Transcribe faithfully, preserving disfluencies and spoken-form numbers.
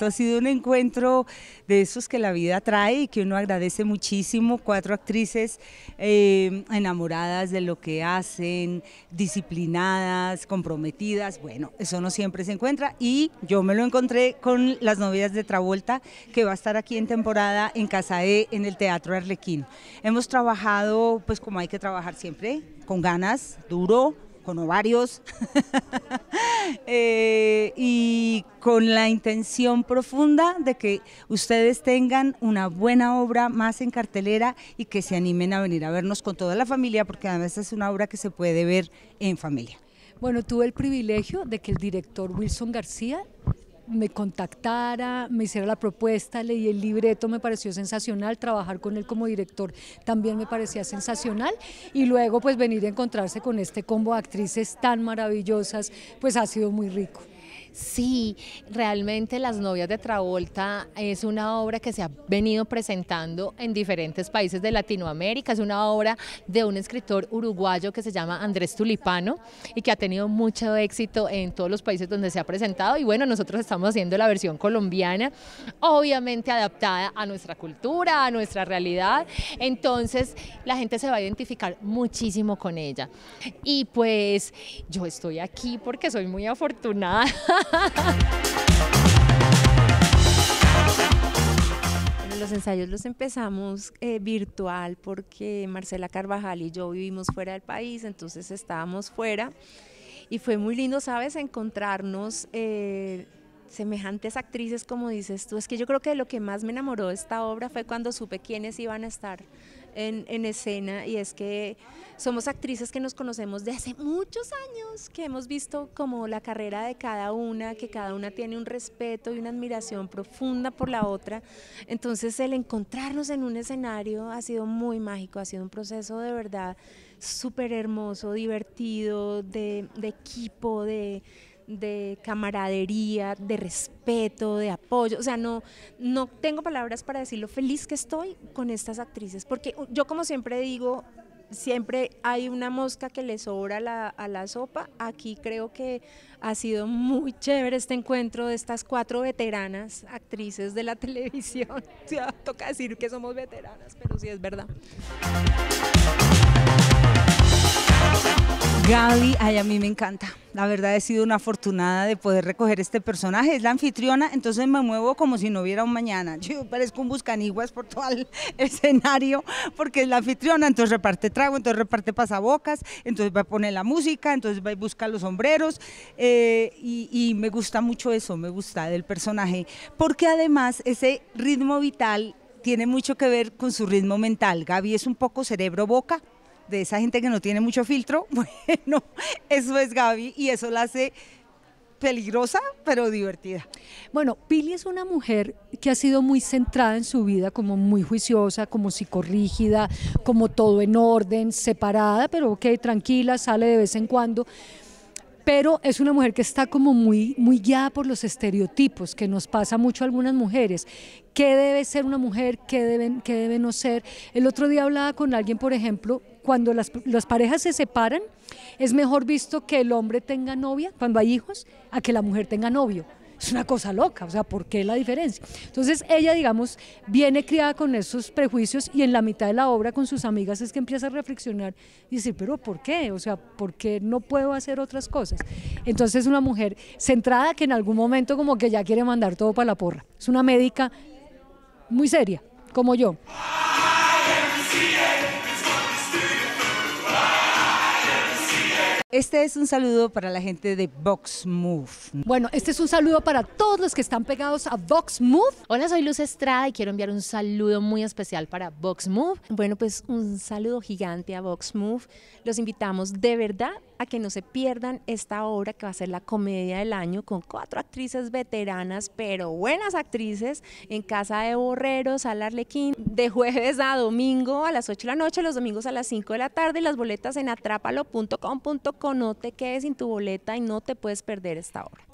esto ha sido un encuentro de esos que la vida trae y que uno agradece muchísimo. Cuatro actrices eh, enamoradas de lo que hacen, disciplinadas, comprometidas. Bueno, eso no siempre se encuentra y yo me lo encontré con Las novias de Travolta, que va a estar aquí en temporada en Casa E, en el Teatro Arlequín. Hemos trabajado, pues como hay que trabajar siempre, con ganas, duro, con ovarios eh, y con la intención profunda de que ustedes tengan una buena obra más en cartelera y que se animen a venir a vernos con toda la familia, porque además es una obra que se puede ver en familia. Bueno, tuve el privilegio de que el director Wilson García me contactara, me hiciera la propuesta, leí el libreto, me pareció sensacional, trabajar con él como director también me parecía sensacional y luego pues venir a encontrarse con este combo de actrices tan maravillosas, pues ha sido muy rico. Sí, realmente Las novias de Travolta es una obra que se ha venido presentando en diferentes países de Latinoamérica, es una obra de un escritor uruguayo que se llama Andrés Tulipano y que ha tenido mucho éxito en todos los países donde se ha presentado y bueno, nosotros estamos haciendo la versión colombiana, obviamente adaptada a nuestra cultura, a nuestra realidad, entonces la gente se va a identificar muchísimo con ella y pues yo estoy aquí porque soy muy afortunada. Bueno, los ensayos los empezamos eh, virtual porque Marcela Carvajal y yo vivimos fuera del país, entonces estábamos fuera y fue muy lindo, ¿sabes?, encontrarnos eh, semejantes actrices, como dices tú. Es que yo creo que lo que más me enamoró de esta obra fue cuando supe quiénes iban a estar En, en escena, y es que somos actrices que nos conocemos de hace muchos años, que hemos visto como la carrera de cada una, que cada una tiene un respeto y una admiración profunda por la otra, entonces el encontrarnos en un escenario ha sido muy mágico, ha sido un proceso de verdad súper hermoso, divertido, de, de equipo, de... de camaradería, de respeto, de apoyo, o sea, no, no tengo palabras para decir lo feliz que estoy con estas actrices, porque yo, como siempre digo, siempre hay una mosca que le sobra la, a la sopa. Aquí creo que ha sido muy chévere este encuentro de estas cuatro veteranas actrices de la televisión. Ya, toca decir que somos veteranas, pero sí es verdad. Gaby, ay, a mí me encanta, la verdad he sido una afortunada de poder recoger este personaje, es la anfitriona, entonces me muevo como si no hubiera un mañana, yo parezco un buscaniguas por todo el escenario, porque es la anfitriona, entonces reparte trago, entonces reparte pasabocas, entonces va a poner la música, entonces va a buscar los sombreros, eh, y, y me gusta mucho eso, me gusta del personaje, porque además ese ritmo vital tiene mucho que ver con su ritmo mental. Gaby es un poco cerebro-boca, de esa gente que no tiene mucho filtro. Bueno, eso es Gaby y eso la hace peligrosa pero divertida. Bueno, Pili es una mujer que ha sido muy centrada en su vida, como muy juiciosa, como psicorrígida, como todo en orden, separada, pero ok, tranquila, sale de vez en cuando, pero es una mujer que está como muy, muy guiada por los estereotipos que nos pasa mucho a algunas mujeres. ¿Qué debe ser una mujer? ¿Qué deben, qué debe no ser? El otro día hablaba con alguien, por ejemplo, cuando las, las parejas se separan, es mejor visto que el hombre tenga novia cuando hay hijos a que la mujer tenga novio. Es una cosa loca, o sea, ¿por qué la diferencia? Entonces ella, digamos, viene criada con esos prejuicios y en la mitad de la obra con sus amigas es que empieza a reflexionar y decir, pero ¿por qué? O sea, ¿por qué no puedo hacer otras cosas? Entonces es una mujer centrada que en algún momento como que ya quiere mandar todo para la porra. Es una médica muy seria, como yo. Este es un saludo para la gente de BoxMov. Bueno, este es un saludo para todos los que están pegados a BoxMov. Hola, soy Luz Estrada y quiero enviar un saludo muy especial para BoxMov. Bueno, pues un saludo gigante a BoxMov. Los invitamos de verdad a que no se pierdan esta obra que va a ser la comedia del año con cuatro actrices veteranas, pero buenas actrices, en Casa de Borrero, Sala Arlequín, de jueves a domingo a las ocho de la noche, los domingos a las cinco de la tarde, y las boletas en atrápalo punto com punto co. No te quedes sin tu boleta y no te puedes perder esta obra.